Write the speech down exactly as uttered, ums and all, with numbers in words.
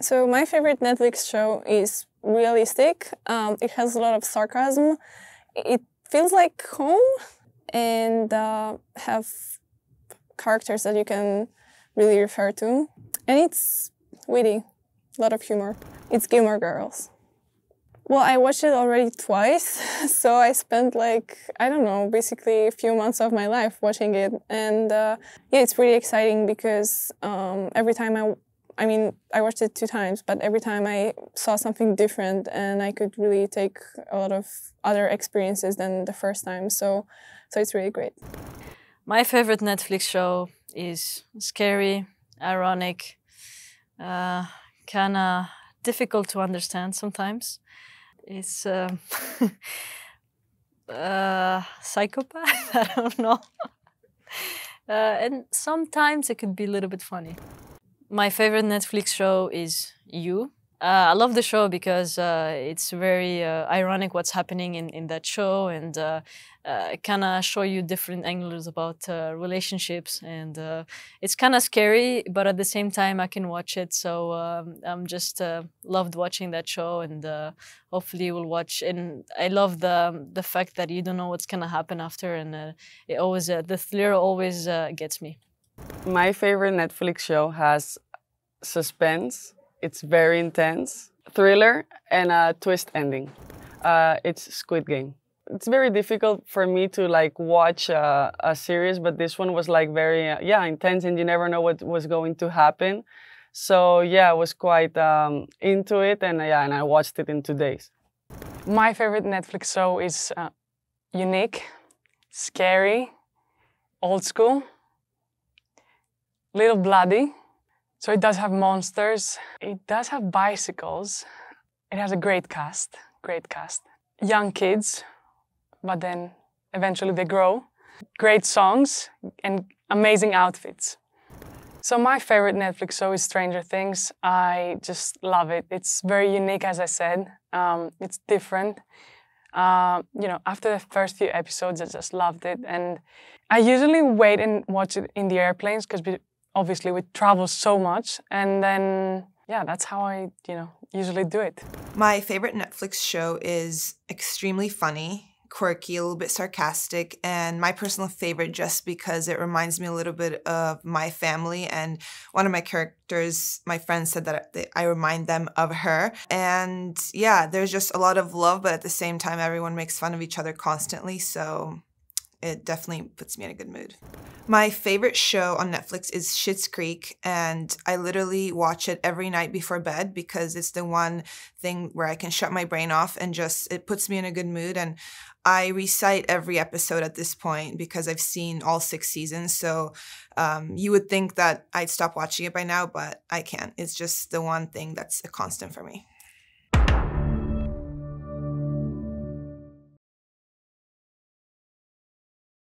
So my favorite Netflix show is realistic. Um, it has a lot of sarcasm. It feels like home and uh, have characters that you can really refer to. And it's witty, a lot of humor. It's Gilmore Girls. Well, I watched it already twice, so I spent like, I don't know, basically a few months of my life watching it. And uh, yeah, it's really exciting because um, every time I, I mean, I watched it two times, but every time I saw something different and I could really take a lot of other experiences than the first time. So, so it's really great. My favorite Netflix show is scary, ironic, uh, kind of difficult to understand sometimes. It's uh, uh, psychopath, I don't know. Uh, and sometimes it could be a little bit funny. My favorite Netflix show is You. Uh, I love the show because uh, it's very uh, ironic what's happening in, in that show, and uh, uh, kind of show you different angles about uh, relationships. And uh, it's kind of scary, but at the same time I can watch it. So um, I'm just uh, loved watching that show, and uh, hopefully we'll watch. And I love the the fact that you don't know what's gonna happen after, and uh, it always uh, the thriller always uh, gets me. My favorite Netflix show has suspense. It's very intense, thriller, and a twist ending. Uh, it's Squid Game. It's very difficult for me to like watch uh, a series, but this one was like very, uh, yeah, intense, and you never know what was going to happen. So yeah, I was quite um, into it, and yeah, and I watched it in two days. My favorite Netflix show is uh, unique, scary, old school, little bloody. So it does have monsters, it does have bicycles, it has a great cast, great cast. Young kids, but then eventually they grow. Great songs and amazing outfits. So my favorite Netflix show is Stranger Things. I just love it. It's very unique, as I said. Um, it's different. Uh, you know, after the first few episodes, I just loved it. And I usually wait and watch it in the airplanes because obviously, we travel so much, and then, yeah, that's how I, you know, usually do it. My favorite Netflix show is extremely funny, quirky, a little bit sarcastic, and my personal favorite just because it reminds me a little bit of my family, and one of my characters, my friend said that I remind them of her. And yeah, there's just a lot of love, but at the same time, everyone makes fun of each other constantly, so it definitely puts me in a good mood. My favorite show on Netflix is Schitt's Creek, and I literally watch it every night before bed because it's the one thing where I can shut my brain off and just, it puts me in a good mood. And I recite every episode at this point because I've seen all six seasons. So um, you would think that I'd stop watching it by now, but I can't. It's just the one thing that's a constant for me.